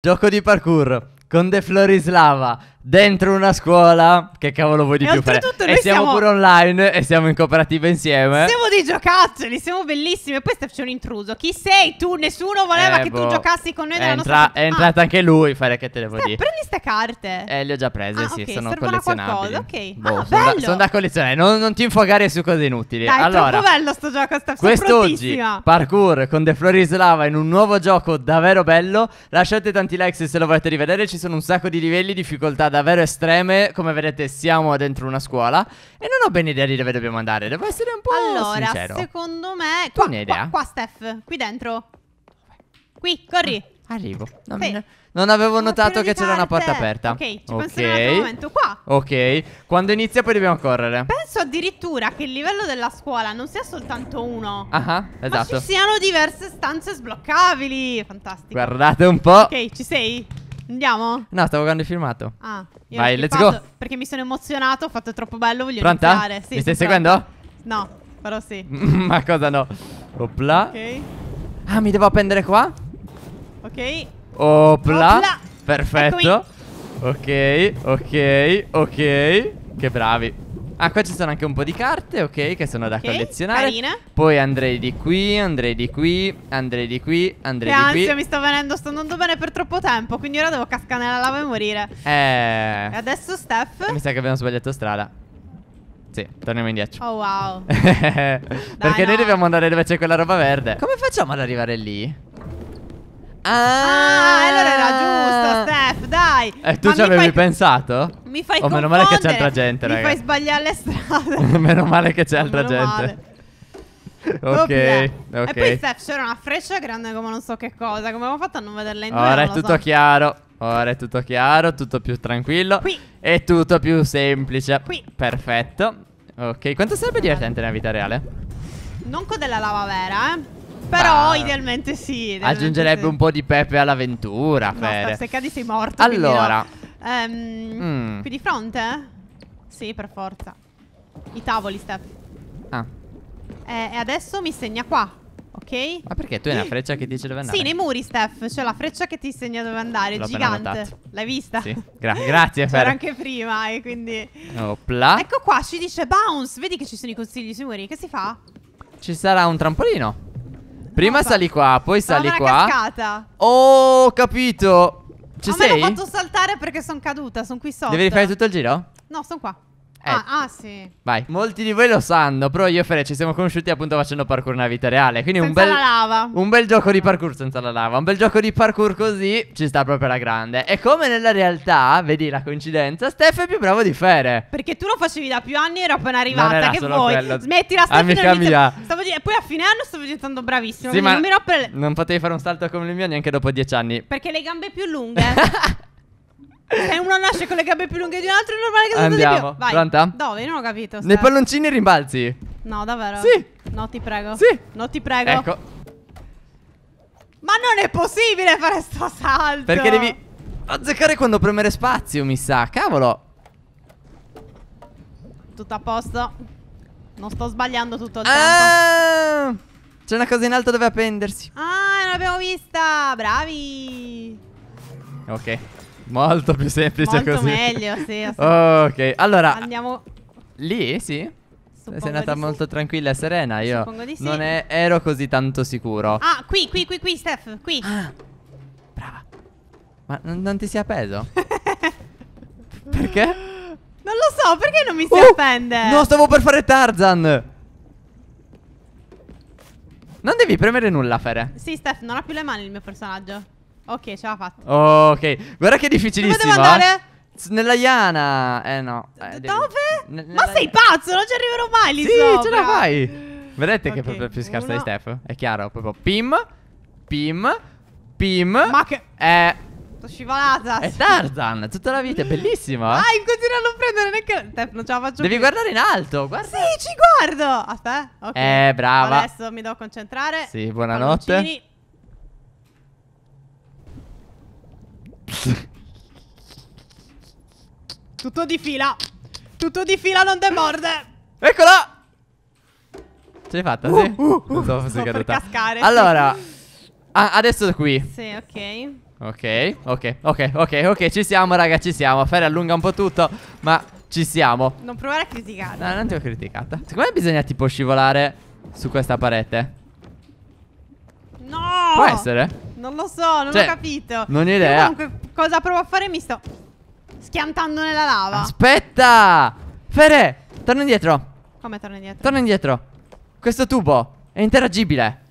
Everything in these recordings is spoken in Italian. Gioco di parkour con The Floor is Lava dentro una scuola. Che cavolo vuoi di più fare? E siamo pure online e siamo in cooperativa insieme. Siamo dei giocattoli, siamo bellissimi. E poi c'è un intruso. Chi sei tu? Nessuno voleva che tu giocassi con noi nella nostra... È entrato anche lui. Fare che te le vuoi dire? Prendi ste carte. Le ho già prese, sì, okay, sono collezionabili. Okay. Boh, sono da collezionare. Non ti infogare su cose inutili. Dai, allora, è troppo bello sto gioco. Quest'oggi parkour con The Floor is Lava in un nuovo gioco davvero bello. Lasciate tanti like se lo volete rivedere. Ci sono un sacco di livelli, difficoltà davvero estreme. Come vedete siamo dentro una scuola e non ho ben idea di dove dobbiamo andare. Devo essere un po' sincero. Allora, secondo me tu ne hai idea? Qua, Steph, qui dentro. Qui, corri. Arrivo. Non avevo notato che c'era una porta aperta. Ok, ci penso in un altro momento. Qua. Ok, quando inizia poi dobbiamo correre. Penso addirittura che il livello della scuola non sia soltanto uno. Esatto. Ma ci siano diverse stanze sbloccabili. Fantastico. Guardate un po'. Ok, ci sei? Andiamo? No, stavo guardando il filmato. Vai, let's go. Perché mi sono emozionato, ho fatto troppo bello, voglio iniziare. Sì, mi stai seguendo? No, però sì. Ma cosa no? Opla. Ok. Ah, mi devo appendere qua? Ok. Opla. Perfetto. Ok, ok, ok. Che bravi. Ah, qua ci sono anche un po' di carte, ok, che sono da collezionare. Carine. Poi andrei di qui, andrei di qui, andrei di qui, andrei di qui. Anzi, mi sta venendo, sto andando bene per troppo tempo, quindi ora devo cascare nella lava e morire. E adesso Steph. Mi sa che abbiamo sbagliato strada. Sì, torniamo indietro. Oh wow. Perché noi dobbiamo andare dove c'è quella roba verde. Come facciamo ad arrivare lì? Allora era giusto, Steph, dai. E tu ci avevi pensato? Mi fai confondere. Meno male che c'è altra gente, raga. Mi fai sbagliare le strade. Meno male che c'è altra gente. Ok. E poi Steph c'era una freccia grande come non so che cosa. Come avevo fatto a non vederla in due? Ora è tutto chiaro. Ora è tutto chiaro, tutto più tranquillo. Qui. E tutto più semplice. Qui. Perfetto. Ok, quanto sarebbe divertente nella vita reale? Non con della lava vera, eh. Però idealmente sì. Aggiungerebbe un po' di pepe all'avventura. No, se cadi sei morto. Allora qui di fronte? Sì, per forza. I tavoli, Steph. E adesso mi segna qua. Ok. Ma perché tu hai una freccia che dice dove andare? Sì, nei muri, Steph. C'è la freccia che ti segna dove andare. È gigante. L'hai vista? Sì. Grazie, Fer. C'era anche prima e quindi ecco qua, ci dice bounce. Vedi che ci sono i consigli sui muri. Che si fa? Ci sarà un trampolino. Prima sali qua, poi sali qua. Cascata. Oh, ho capito. Ci sei? Me l'ho fatto saltare perché sono caduta, sono qui sotto. Devi rifare tutto il giro? No, sono qua. Sì. Vai. Molti di voi lo sanno, però io e Fere ci siamo conosciuti appunto facendo parkour nella vita reale. Quindi senza la lava. Un bel gioco di parkour senza la lava. Un bel gioco di parkour così ci sta proprio alla grande. E come nella realtà, vedi la coincidenza, Steph è più bravo di Fere. Perché tu lo facevi da più anni e ero appena arrivata. Che vuoi? Smettila, Steph. Amica mia. Poi a fine anno stavo diventando bravissimo. Sì, ma non mi rompere le... Non potevi fare un salto come il mio neanche dopo 10 anni. Perché le gambe più lunghe. Se uno nasce con le gambe più lunghe di un altro è normale che salti di più. Vai. Pronta? Dove? Non ho capito. Nei palloncini rimbalzi. No, davvero? Sì. No, ti prego. Sì. No, ti prego. Ecco. Ma non è possibile fare sto salto. Perché devi azzeccare quando premere spazio, mi sa. Cavolo. Tutto a posto. Non sto sbagliando tutto il tempo. C'è una cosa in alto dove appendersi. Non l'abbiamo vista. Bravi. Ok. Molto più semplice così. Meglio, sì. Ok, allora andiamo lì, sì? Sei andata molto tranquilla e serena. Io non ero così tanto sicuro. Qui, Steph, qui. Brava. Ma non ti si è appeso? Perché? Non lo so, perché non mi si appende? No, stavo per fare Tarzan. Non devi premere nulla, Fere. Sì, Steph, non ha più le mani il mio personaggio. Ok, ce l'ha fatta. Ok, guarda che è difficilissima. Dove devo andare? Nella Iana. No. Dove? Ma sei pazzo, non ci arriverò mai lì sopra. Sì, ce la fai. Vedete che è proprio più scarsa di Steph. È chiaro, proprio Pim. Ma che... Sto scivolata. È Tarzan, tutta la vita, è bellissima. Continua a non prendere neanche... Steph, non ce la faccio. Devi guardare in alto, guarda. Sì, ci guardo. Aspetta, ok. Brava. Adesso mi devo concentrare. Sì, buonanotte. Palloncini. Tutto di fila. Tutto di fila, non te morde. Eccola. Ce l'hai fatta, sì? Non so se fosse caduta. Cascare. Allora adesso qui. Sì, ok. Ok, ci siamo raga, ci siamo. Ferri allunga un po' tutto, ma ci siamo. Non provare a criticare. No, non ti ho criticata. Secondo me bisogna tipo scivolare su questa parete. No! Può essere? Non lo so, non ho capito. Non ho idea. Io comunque cosa provo a fare? Mi sto schiantando nella lava. Aspetta! Ferre, torna indietro. Come torna indietro? Torna indietro. Questo tubo è interagibile.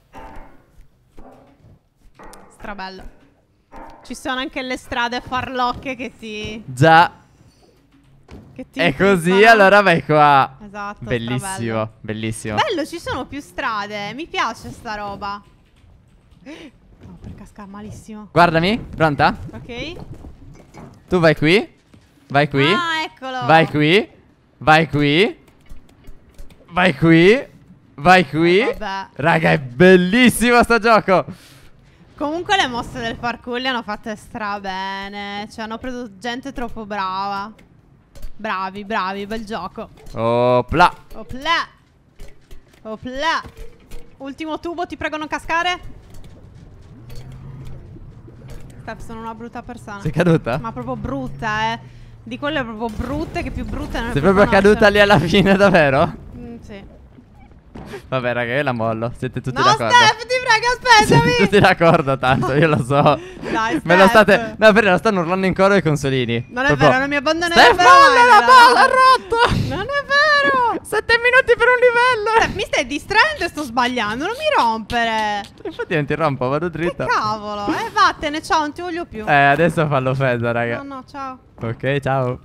Strabello. Ci sono anche le strade farlocche che ti... Già. Che ti... È così, fanno... allora vai qua. Esatto. Bellissimo, strabello. Bellissimo. Bello, ci sono più strade. Mi piace sta roba. No, per cascare malissimo. Guardami, pronta? Ok. Tu vai qui. Vai qui. Ah, eccolo. Vai qui. Vai qui. Vai qui. Vai qui. Vabbè. Raga, è bellissimo sto gioco. Comunque le mosse del parkour le hanno fatte strabene. Cioè hanno preso gente troppo brava. Bravi, bravi, bel gioco. Opla. Opla. Opla. Ultimo tubo, ti prego non cascare. Step, sono una brutta persona. Sei caduta? Ma proprio brutta, eh. Di quelle proprio brutte che più brutte non... Sei proprio caduta lì alla fine, davvero? Sì. Vabbè raga, io la mollo. Siete tutti d'accordo? No Step, ti prego, aspettami. Siete tutti d'accordo, tanto io lo so. Dai Step. Me lo state... No, perché lo stanno urlando in coro i consolini. Non è proprio... vero, non mi abbandonerò. Step, la palla è rotta. Non è vero. 7 minuti per un livello. Step, mi stai distraendo e sto sbagliando. Non mi rompere. Infatti non ti rompo, vado dritto. Che cavolo, vattene, ciao, non ti voglio più. Adesso fallo freddo, raga. No, no, ciao. Ok, ciao.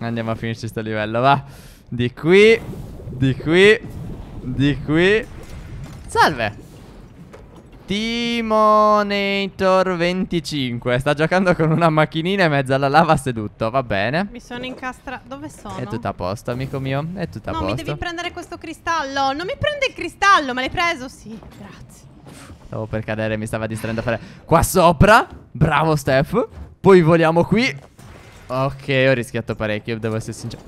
Andiamo a finirci sto livello, va. Di qui. Di qui. Di qui. Salve Timonator 25. Sta giocando con una macchinina in mezzo alla lava seduto. Va bene. Mi sono incastrato. Dove sono? È tutto a posto, amico mio. È tutto a posto. No, mi devi prendere questo cristallo. Non mi prende il cristallo. Me l'hai preso? Sì, grazie. Stavo per cadere. Mi stava distraendo a fare... Qua sopra. Bravo Steph. Poi voliamo qui. Ok, ho rischiato parecchio, devo essere sincero.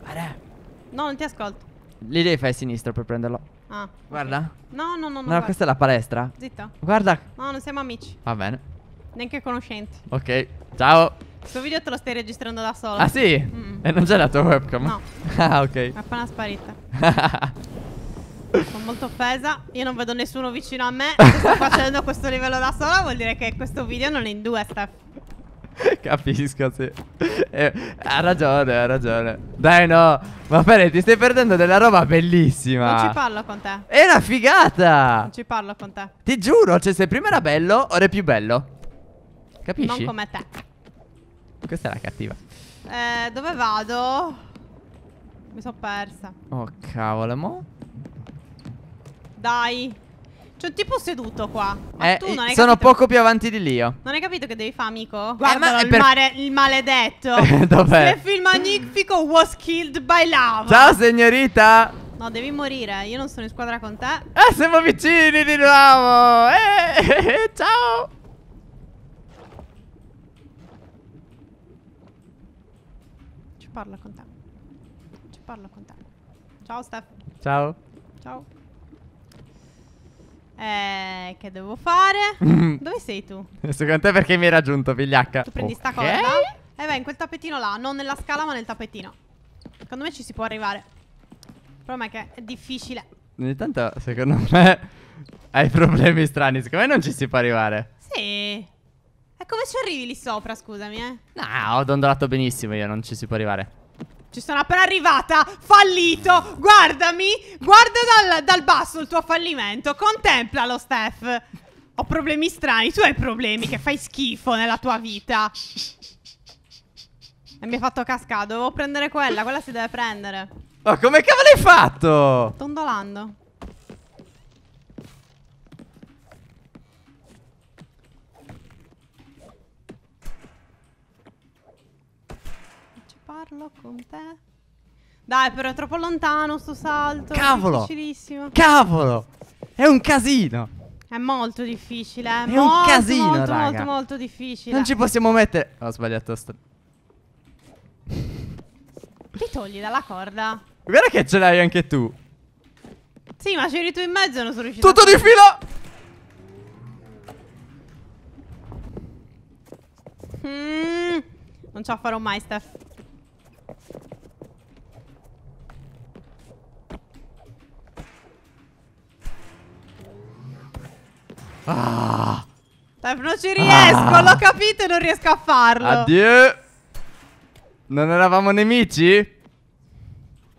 Guarda. No, non ti ascolto. Lì devi fare a sinistra per prenderlo. Ah. Guarda. Okay. No, no, no. No, guarda. Questa è la palestra. Zitto. Guarda. No, non siamo amici. Va bene. Neanche conoscenti. Ok, ciao. Questo video te lo stai registrando da solo. Ah, sì? E non c'è la tua webcam? No. Ah, ok. È appena sparita. Sono molto offesa. Io non vedo nessuno vicino a me. Se sto facendo questo livello da sola, vuol dire che questo video non è in due, Steph. Capisco, sì. Ha ragione, ha ragione. Dai, no. Ma Ferre, ti stai perdendo della roba bellissima. Non ci parlo con te. È una figata. Non ci parlo con te. Ti giuro, cioè se prima era bello, ora è più bello. Capisci? Non come te. Questa è la cattiva. Dove vado? Mi sono persa. Oh, cavolo, mo. Dai. C'è un tipo seduto qua. Ma tu non hai sono capito? Poco più avanti di lì io. Non hai capito che devi fare, amico? Guarda il maledetto. Dov'è? Se film magnifico was killed by lava. Ciao signorita. No, devi morire. Io non sono in squadra con te. Siamo vicini di nuovo. Ciao. Ci parlo con te. Ci parlo con te. Ciao Steph. Ciao. Ciao. Che devo fare? Dove sei tu? Secondo te perché mi hai raggiunto, pigliacca? Tu prendi sta corda e vai in quel tappetino là. Non nella scala ma nel tappetino. Secondo me ci si può arrivare. Il problema è che è difficile. Ogni tanto secondo me hai problemi strani. Secondo me non ci si può arrivare. Sì. E come ci arrivi lì sopra, scusami No, ho dondolato benissimo io. Non ci si può arrivare. Ci sono appena arrivata, fallito. Guardami, guarda dal basso il tuo fallimento. Contemplalo, Steph. Ho problemi strani, tu hai problemi che fai schifo nella tua vita. E mi hai fatto cascare, dovevo prendere quella, quella si deve prendere. Ma come cavolo hai fatto? Dondolando. Parlo con te. Dai, però è troppo lontano sto salto. Cavolo! È difficilissimo. Cavolo! È un casino. È molto difficile. È molto, un casino, molto, raga. Molto, molto difficile. Non ci possiamo mettere. Ho sbagliato. Ti togli dalla corda. Guarda che ce l'hai anche tu. Sì, ma c'eri tu in mezzo e non sono riuscito. Tutto di fila. Non ce la farò mai, Steph. Ah. Steph, non ci riesco, lo capite, non riesco a farlo. Addio. Non eravamo nemici?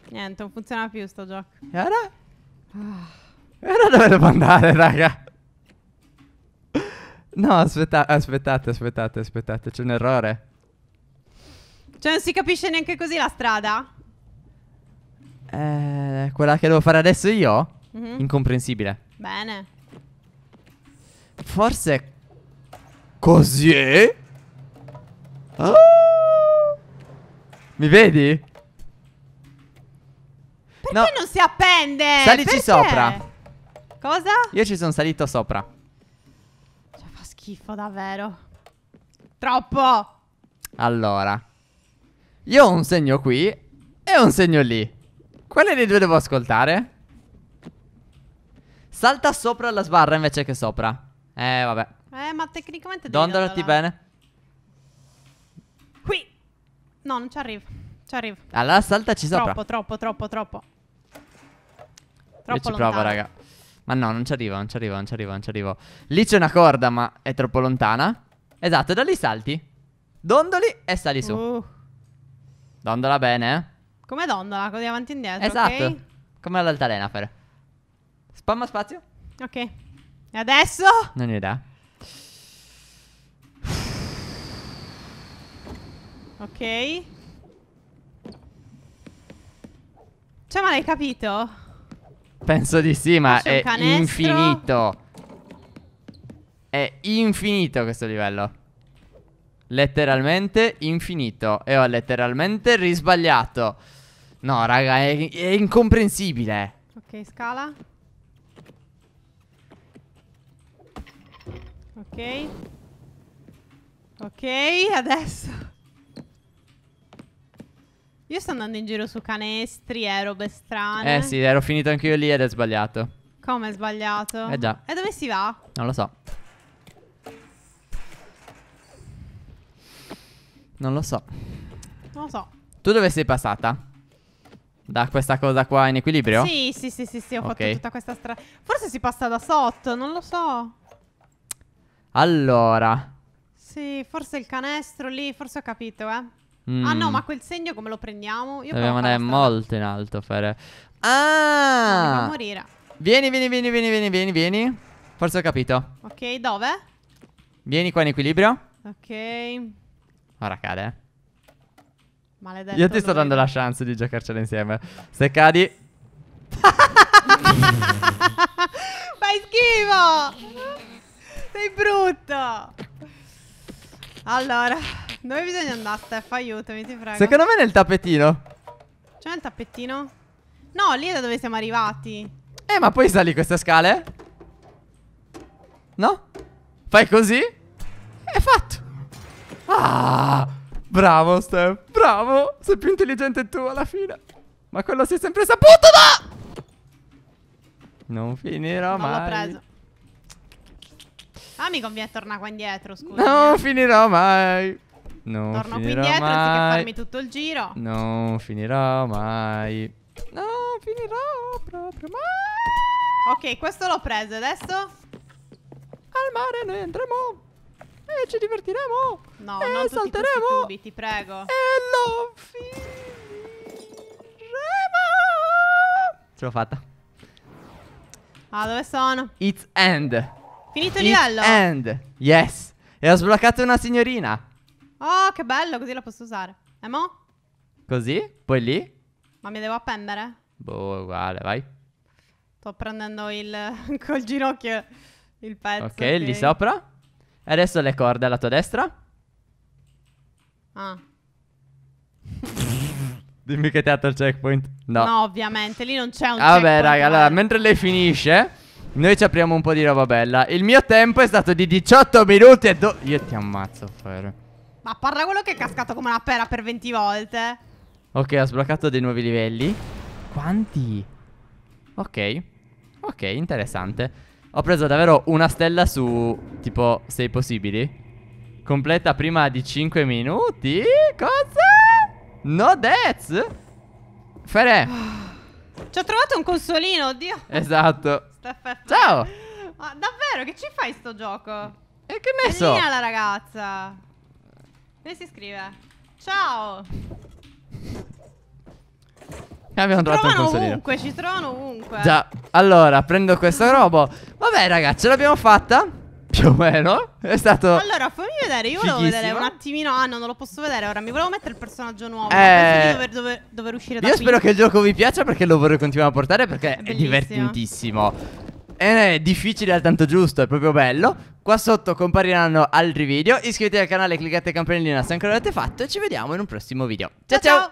Niente, non funziona più sto gioco. E ora? E ora dove devo andare, raga? No, aspettate, c'è un errore. Cioè non si capisce neanche così la strada? Quella che devo fare adesso io? Incomprensibile. Bene. Forse così? Oh! Mi vedi? Perché non si appende? Salici sopra. Cosa? Io ci sono salito sopra. Cioè fa schifo davvero. Troppo. Allora, io ho un segno qui e un segno lì. Quale dei due devo ascoltare? Salta sopra la sbarra invece che sopra. Vabbè. Ma tecnicamente devi dondolati bene. Qui. No, non ci arrivo. Ci arrivo. Allora saltaci sopra. Troppo. Troppo lontano. Io ci provo, raga. Ma no, non ci arrivo. Lì c'è una corda, ma è troppo lontana. Esatto, da lì salti. Dondoli e sali su. Dondola bene. Come dondola? Così avanti e indietro. Esatto. Okay? Come all'altalena fare. Spamma spazio. Ok. E adesso? Non ho idea. Ok. Cioè, ma l'hai capito? Penso di sì, ma è infinito. È infinito questo livello. Letteralmente infinito. E ho letteralmente risbagliato. No, raga, è incomprensibile. Ok, scala. Ok. Ok, adesso io sto andando in giro su canestri e robe strane. Eh sì, ero finito anche io lì ed è sbagliato. Come è sbagliato? Eh già. E dove si va? Non lo so. Non lo so. Tu dove sei passata? Da questa cosa qua in equilibrio? Sì, ho fatto tutta questa strada. Forse si passa da sotto, non lo so. Allora, sì, forse il canestro lì, forse ho capito, Ah no, ma quel segno come lo prendiamo? Io dobbiamo andare molto in alto, Fere. Ah! Devo morire. Vieni. Forse ho capito. Ok, dove? Vieni qua in equilibrio. Ok. Ora cade. Maledetto. Io ti sto dando la chance di giocarcela insieme. Se cadi. Fai schifo. Sei brutto. Allora, dove bisogna andare, Steph? Aiutami, ti prego. Secondo me nel tappetino. C'è nel tappetino? No, lì è da dove siamo arrivati. Ma poi sali queste scale? No? Fai così? È fatto. Bravo, Steph. Bravo. Sei più intelligente tu alla fine. Ma quello si è sempre saputo da... Non finirò mai. Non l'ho preso. Mi conviene tornare qua indietro, scusa. Non finirò mai. Torno qui indietro anziché farmi tutto il giro. Non finirò mai. Non finirò proprio mai. Ok, questo l'ho preso. Adesso al mare noi andremo e ci divertiremo. No, non tutti salteremo questi tubi, ti prego. E lo finiremo. Ce l'ho fatta. Dove sono? It's end. Finito il livello? End. Yes. E ho sbloccato una signorina. Oh, che bello. Così la posso usare. E mo? Così? Poi lì? Ma mi devo appendere? Boh, uguale, vai. Sto prendendo col ginocchio il pezzo. Ok, lì sopra. E adesso le corde alla tua destra. Dimmi che ti ha dato il checkpoint. No. No, ovviamente. Lì non c'è un checkpoint. Vabbè, raga. Allora, mentre lei finisce... Noi ci apriamo un po' di roba bella. Il mio tempo è stato di 18 minuti e io ti ammazzo, Fer. Ma parla quello che è cascato come una pera per 20 volte. Ok, ho sbloccato dei nuovi livelli. Quanti? Ok, interessante. Ho preso davvero una stella su tipo 6 possibili. Completa prima di 5 minuti? Cosa? No deaths? Fere. Ci ho trovato un consolino, oddio. Esatto. Ciao. Ma davvero, che ci fai sto gioco? E che ne so? Bellina la ragazza. Lei si scrive. Ciao. Abbiamo trovato un consolino. Ovunque, ci trovano ovunque. Già, allora, prendo questo robo. Vabbè ragazzi, ce l'abbiamo fatta. Più o meno. È stato... Allora, fammi vedere, io volevo vedere un attimino. Ah no, non lo posso vedere ora, mi volevo mettere il personaggio nuovo. Penso di dover uscire da qui. Io spero che il gioco vi piaccia, perché lo vorrei continuare a portare, perché è divertentissimo. È difficile al tanto giusto, è proprio bello. Qua sotto compariranno altri video. Iscrivetevi al canale, cliccate campanellina se ancora l'avete fatto, e ci vediamo in un prossimo video. Ciao ciao, ciao.